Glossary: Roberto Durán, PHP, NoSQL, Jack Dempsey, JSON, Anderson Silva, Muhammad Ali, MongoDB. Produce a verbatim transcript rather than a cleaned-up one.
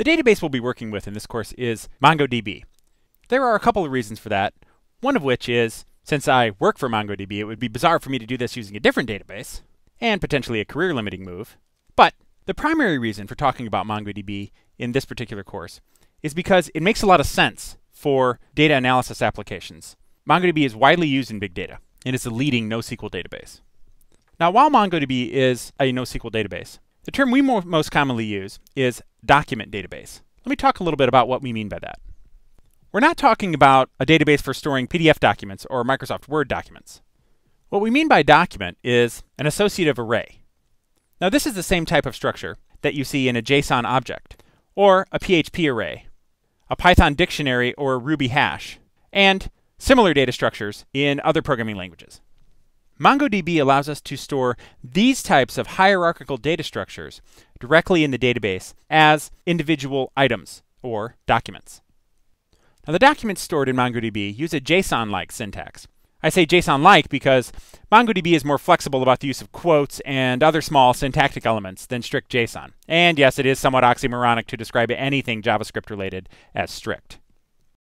The database we'll be working with in this course is MongoDB. There are a couple of reasons for that, one of which is, since I work for MongoDB, it would be bizarre for me to do this using a different database, and potentially a career-limiting move. But the primary reason for talking about MongoDB in this particular course is because it makes a lot of sense for data analysis applications. MongoDB is widely used in big data, and it's a leading NoSQL database. Now, while MongoDB is a NoSQL database, the term we mo- most commonly use is document database. Let me talk a little bit about what we mean by that. We're not talking about a database for storing P D F documents or Microsoft Word documents. What we mean by document is an associative array. Now, this is the same type of structure that you see in a JSON object, or a P H P array, a Python dictionary, or a Ruby hash, and similar data structures in other programming languages. MongoDB allows us to store these types of hierarchical data structures directly in the database as individual items or documents. Now, the documents stored in MongoDB use a JSON-like syntax. I say JSON-like because MongoDB is more flexible about the use of quotes and other small syntactic elements than strict JSON. And yes, it is somewhat oxymoronic to describe anything JavaScript-related as strict.